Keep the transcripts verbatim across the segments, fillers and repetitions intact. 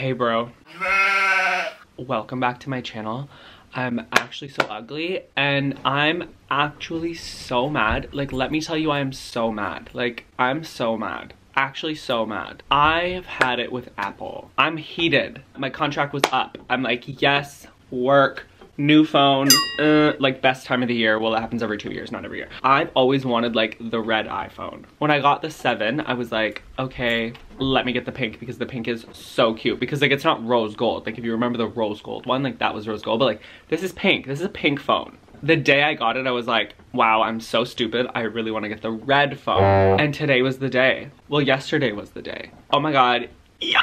Hey bro. Welcome back to my channel. I'm actually so ugly and I'm actually so mad. Like, let me tell you, I am so mad. Like, I'm so mad. Actually so mad. I've had it with Apple. I'm heated. My contract was up. I'm like, yes, work. New phone, uh, like best time of the year. Well, it happens every two years, not every year. I've always wanted like the red iPhone. When I got the seven, I was like, okay, let me get the pink because the pink is so cute. Because like, it's not rose gold. Like if you remember the rose gold one, like that was rose gold, but like this is pink, this is a pink phone. The day I got it, I was like, wow, I'm so stupid. I really wanna get the red phone. And today was the day. Well, yesterday was the day. Oh my God, yeah.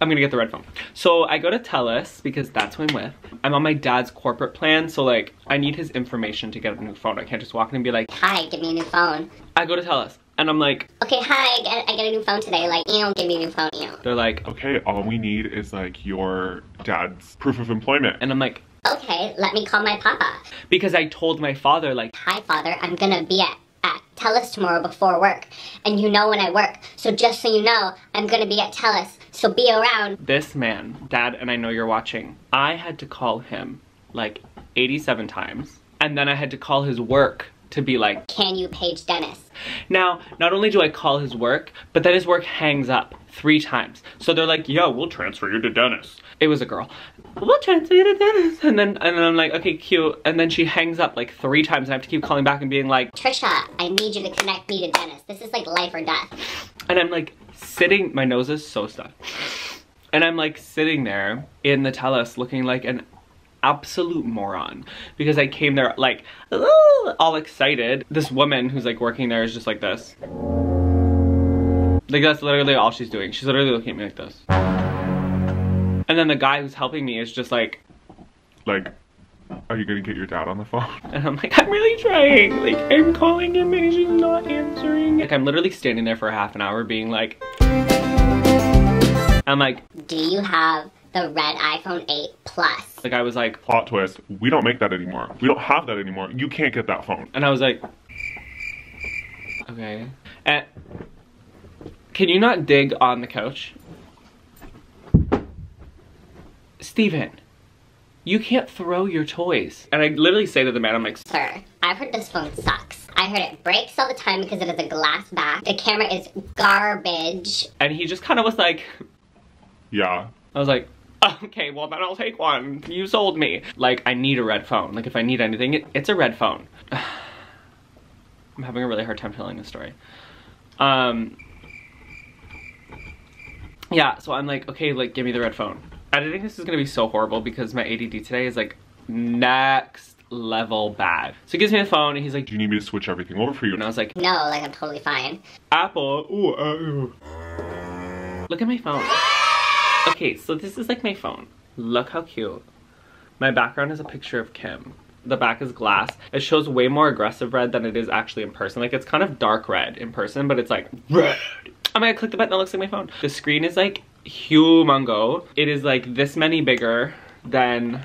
I'm gonna get the red phone. So I go to TELUS because that's who I'm with. I'm on my dad's corporate plan, so like I need his information to get a new phone. I can't just walk in and be like, hi, give me a new phone. I go to TELUS and I'm like, okay, hi, I get, I get a new phone today. Like, you know, give me a new phone, you know. They're like, okay, all we need is like your dad's proof of employment. And I'm like, okay, let me call my papa. Because I told my father like, hi father, I'm gonna be at at TELUS tomorrow before work. And you know when I work. So just so you know, I'm gonna be at TELUS. So be around. This man, Dad, and I know you're watching, I had to call him like eighty-seven times. And then I had to call his work to be like, can you page Dennis? Now, not only do I call his work, but then his work hangs up three times. So they're like, yeah, we'll transfer you to Dennis. It was a girl. We'll transfer you to Dennis. And then, and then I'm like, okay, cute. And then she hangs up like three times. And I have to keep calling back and being like, Trisha, I need you to connect me to Dennis. This is like life or death. And I'm like sitting, my nose is so stuffed. And I'm like sitting there in the TELUS looking like an absolute moron because I came there like all excited. This woman who's like working there is just like this. Like that's literally all she's doing. She's literally looking at me like this. And then the guy who's helping me is just like, like, are you gonna get your dad on the phone? And I'm like, I'm really trying. Like, I'm calling him and she's not answering. Like, I'm literally standing there for half an hour being like, I'm like, do you have the red iPhone eight Plus? The guy was like, plot twist, we don't make that anymore. We don't have that anymore. You can't get that phone. And I was like, okay. And can you not dig on the couch? Steven, you can't throw your toys. And I literally say to the man, I'm like, sir, I've heard this phone sucks. I heard it breaks all the time because it has a glass back. The camera is garbage. And he just kind of was like, yeah. I was like, okay, well then I'll take one. You sold me. Like, I need a red phone. Like, if I need anything, it, it's a red phone. I'm having a really hard time telling this story. Um, yeah, so I'm like, okay, like, give me the red phone. And I think this is gonna be so horrible because my A D D today is like next level bad. So he gives me the phone and he's like, do you need me to switch everything over for you? And I was like, no, like, I'm totally fine. Apple, ooh, uh, ooh. Look at my phone. Okay, so this is like my phone. Look how cute. My background is a picture of Kim. The back is glass. It shows way more aggressive red than it is actually in person. Like, it's kind of dark red in person, but it's like red. I'm gonna click the button that looks like my phone. The screen is like humongo. It is like this many bigger than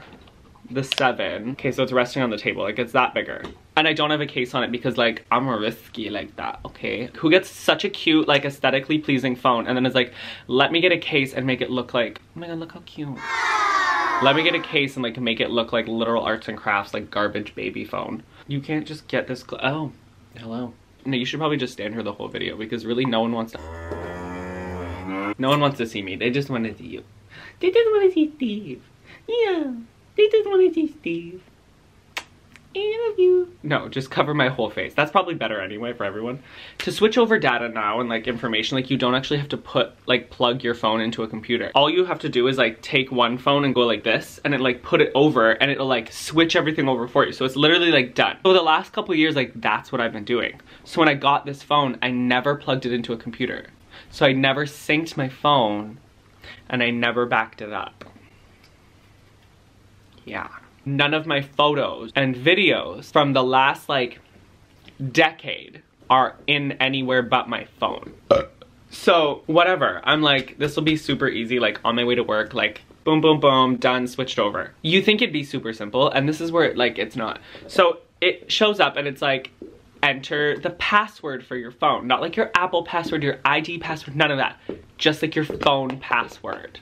the seven. Okay, so it's resting on the table. Like, it's that bigger. And I don't have a case on it because like, I'm risky like that, okay? Who gets such a cute, like, aesthetically pleasing phone and then is like, let me get a case and make it look like, oh my God, look how cute. Let me get a case and like make it look like literal arts and crafts, like garbage baby phone. You can't just get this, oh, hello. No, you should probably just stand here the whole video because really no one wants to, no one wants to see me. They just want to see you. They just want to see Steve. Yeah, they just want to see Steve. I love you. No, just cover my whole face. That's probably better anyway for everyone. To switch over data now and like information, like you don't actually have to put, like plug your phone into a computer. All you have to do is like take one phone and go like this and it like put it over and it'll like switch everything over for you. So it's literally like done. So the last couple of years, like that's what I've been doing. So when I got this phone, I never plugged it into a computer. So I never synced my phone and I never backed it up. Yeah. None of my photos and videos from the last like decade are in anywhere but my phone. So whatever, I'm like, this will be super easy, like on my way to work, like boom, boom, boom, done, switched over. You think it'd be super simple and this is where it, like it's not. So it shows up and it's like, enter the password for your phone. Not like your Apple password, your I D password, none of that. just like your phone password.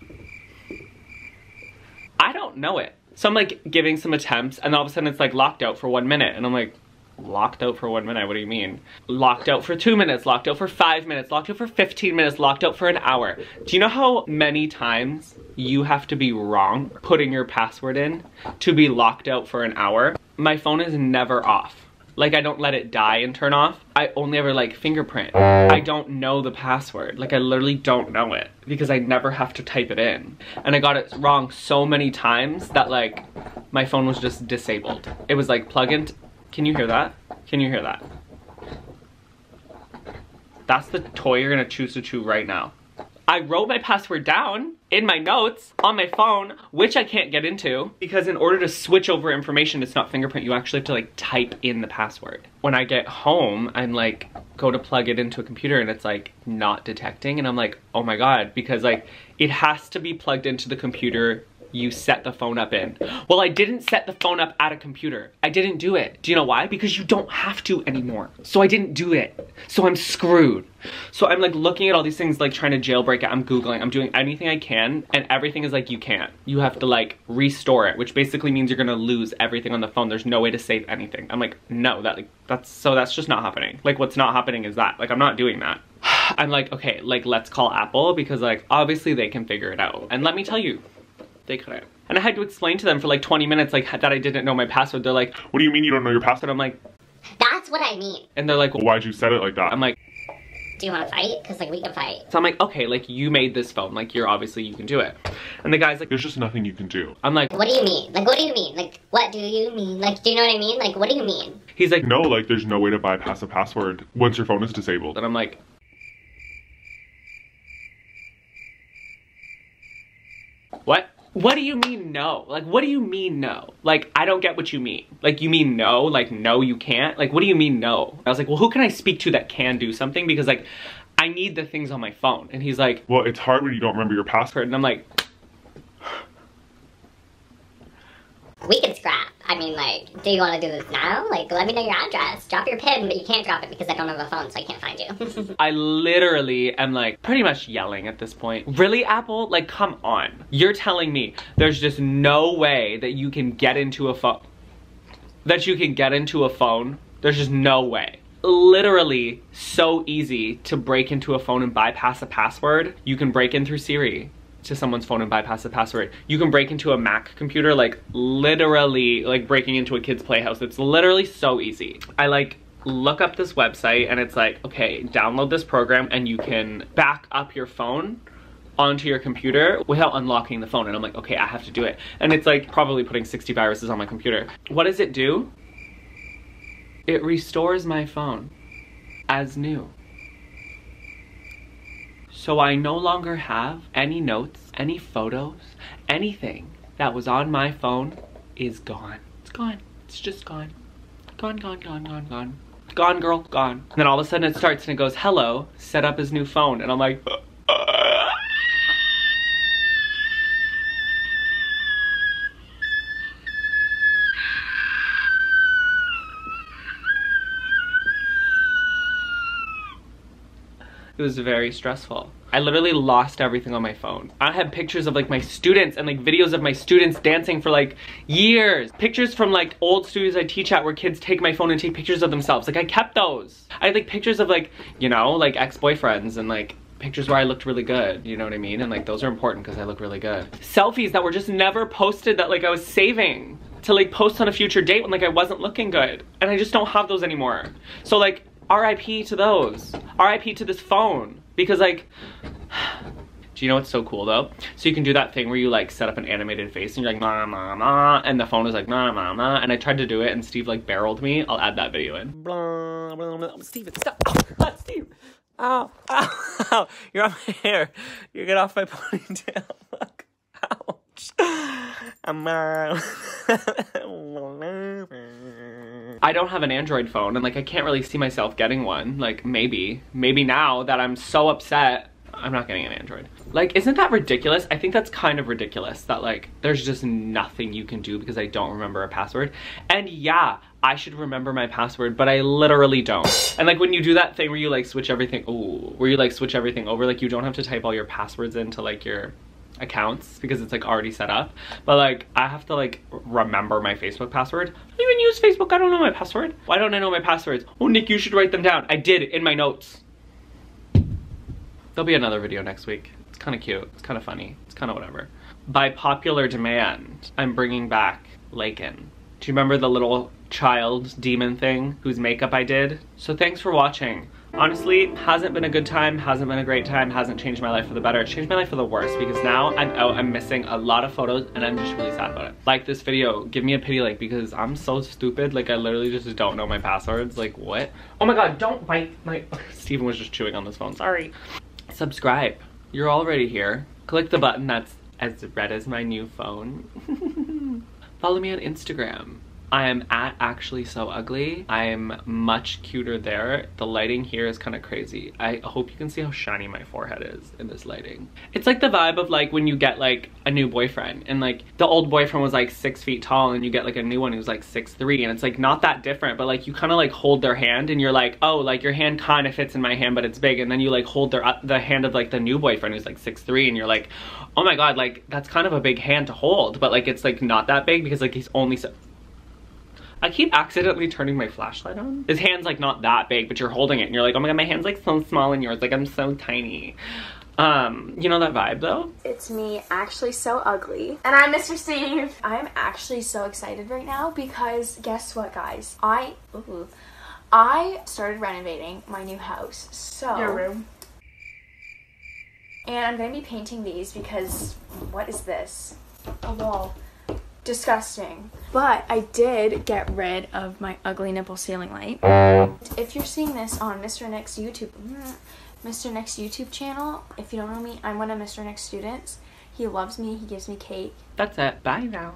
I don't know it. So I'm like giving some attempts and all of a sudden it's like locked out for one minute. And I'm like, locked out for one minute, what do you mean? Locked out for two minutes, locked out for five minutes, locked out for fifteen minutes, locked out for an hour. Do you know how many times you have to be wrong putting your password in to be locked out for an hour? My phone is never off. Like, I don't let it die and turn off. I only ever like fingerprint. I don't know the password. Like, I literally don't know it because I never have to type it in. And I got it wrong so many times that like my phone was just disabled. It was like plug in. Can you hear that? Can you hear that? That's the toy you're gonna choose to chew right now. I wrote my password down in my notes on my phone, which I can't get into because in order to switch over information, it's not fingerprint, you actually have to like type in the password. When I get home, I'm like, go to plug it into a computer and it's like not detecting. And I'm like, oh my God, because like it has to be plugged into the computer you set the phone up in. Well, I didn't set the phone up at a computer. I didn't do it. Do you know why? Because you don't have to anymore. So I didn't do it. So I'm screwed. So I'm like looking at all these things, like trying to jailbreak it. I'm Googling, I'm doing anything I can, and everything is like, you can't. You have to like restore it, which basically means you're gonna lose everything on the phone. There's no way to save anything. I'm like, no, that like, that's, so that's just not happening. Like, what's not happening is that. Like, I'm not doing that. I'm like, okay, like let's call Apple because like, obviously they can figure it out. And let me tell you, they couldn't. And I had to explain to them for like twenty minutes like that I didn't know my password. They're like, what do you mean you don't know your password? I'm like, that's what I mean. And they're like, well, why'd you set it like that? I'm like, do you want to fight? Because like we can fight. So I'm like, okay, like you made this phone. Like you're obviously, you can do it. And the guy's like, there's just nothing you can do. I'm like, what do you mean? Like, what do you mean? Like, what do you mean? Like, do you know what I mean? Like, what do you mean? He's like, no, like there's no way to bypass a password once your phone is disabled. And I'm like, what? What do you mean no? Like, what do you mean no? Like, I don't get what you mean. Like, you mean no? Like, no, you can't? Like, what do you mean no? I was like, well, who can I speak to that can do something? Because, like, I need the things on my phone. And he's like, well, it's hard when you don't remember your password. And I'm like, we can scrap. I mean, like, do you want to do this now? Like, let me know your address. Drop your pin, but you can't drop it because I don't have a phone, so I can't find you. I literally am, like, pretty much yelling at this point. Really, Apple? Like, come on. You're telling me there's just no way that you can get into a phone. That you can get into a phone? There's just no way. Literally so easy to break into a phone and bypass a password. You can break in through Siri to someone's phone and bypass the password. You can break into a Mac computer, like literally like breaking into a kid's playhouse. It's literally so easy. I like look up this website and it's like, okay, download this program and you can back up your phone onto your computer without unlocking the phone. And I'm like, okay, I have to do it. And it's like probably putting sixty viruses on my computer. What does it do? It restores my phone as new. So I no longer have any notes, any photos, anything that was on my phone is gone. It's gone. It's just gone. Gone, gone, gone, gone, gone. Gone, girl, gone. And then all of a sudden it starts and it goes, hello, set up his new phone. And I'm like, uh, uh. It was very stressful. I literally lost everything on my phone. I had pictures of like my students and like videos of my students dancing for like years. Pictures from like old studios I teach at where kids take my phone and take pictures of themselves. Like I kept those. I had like pictures of like, you know, like ex-boyfriends and like pictures where I looked really good, you know what I mean? And like those are important because I look really good. Selfies that were just never posted that like I was saving to like post on a future date when like I wasn't looking good. And I just don't have those anymore. So like, R I P to those. R I P to this phone. Because like, do you know what's so cool though? So you can do that thing where you like set up an animated face and you're like, ma, ma, ma, and the phone is like, ma, ma, ma, and I tried to do it and Steve like barreled me. I'll add that video in. Blah, blah, blah. Steve, stop. Oh, Steve. Ow, ow, ow. You're on my hair. You get off my ponytail. Look. Ouch. I'm, uh... I don't have an Android phone and like I can't really see myself getting one. Like maybe, maybe now that I'm so upset, I'm not getting an Android. Like, isn't that ridiculous? I think that's kind of ridiculous that like there's just nothing you can do because I don't remember a password. And yeah, I should remember my password, but I literally don't. And like when you do that thing where you like switch everything, ooh, where you like switch everything over, like you don't have to type all your passwords into like your accounts because it's like already set up. But like I have to like remember my Facebook password. I don't even use Facebook, I don't know my password. Why don't I know my passwords? Oh, Nick, you should write them down. I did in my notes. There'll be another video next week. It's kind of cute, it's kind of funny, it's kind of whatever. By popular demand, I'm bringing back Laken. Do you remember the little child demon thing whose makeup I did? So thanks for watching. Honestly, hasn't been a good time, hasn't been a great time, hasn't changed my life for the better. It's changed my life for the worse because now I'm out, I'm missing a lot of photos and I'm just really sad about it. Like this video, give me a pity like because I'm so stupid. Like I literally just don't know my passwords, like what? Oh my God, don't bite my, Steven was just chewing on this phone, sorry. Subscribe, you're already here. Click the button that's as red as my new phone. Follow me on Instagram. I am at actuallysougly. I'm much cuter there. The lighting here is kind of crazy. I hope you can see how shiny my forehead is in this lighting. It's like the vibe of like when you get like a new boyfriend and like the old boyfriend was like six feet tall and you get like a new one who's like six three and it's like not that different, but like you kind of like hold their hand and you're like, oh, like your hand kind of fits in my hand but it's big, and then you like hold their uh, the hand of like the new boyfriend who's like six three and you're like, oh my God, like that's kind of a big hand to hold, but like it's like not that big because like he's only so. I keep accidentally turning my flashlight on. His hand's like not that big, but you're holding it and you're like, oh my God, my hand's like so small and yours, like I'm so tiny. Um, you know that vibe though? It's me, actually so ugly. And I'm Mister Steve. I'm actually so excited right now because guess what guys? I, ooh, I started renovating my new house, so. Your room. And I'm gonna be painting these because what is this? A wall. Disgusting. But I did get rid of my ugly nipple ceiling light. If you're seeing this on Mister Nick's YouTube, Mister Nick's YouTube channel, if you don't know me, I'm one of Mister Nick's students. He loves me, he gives me cake. That's it, bye now.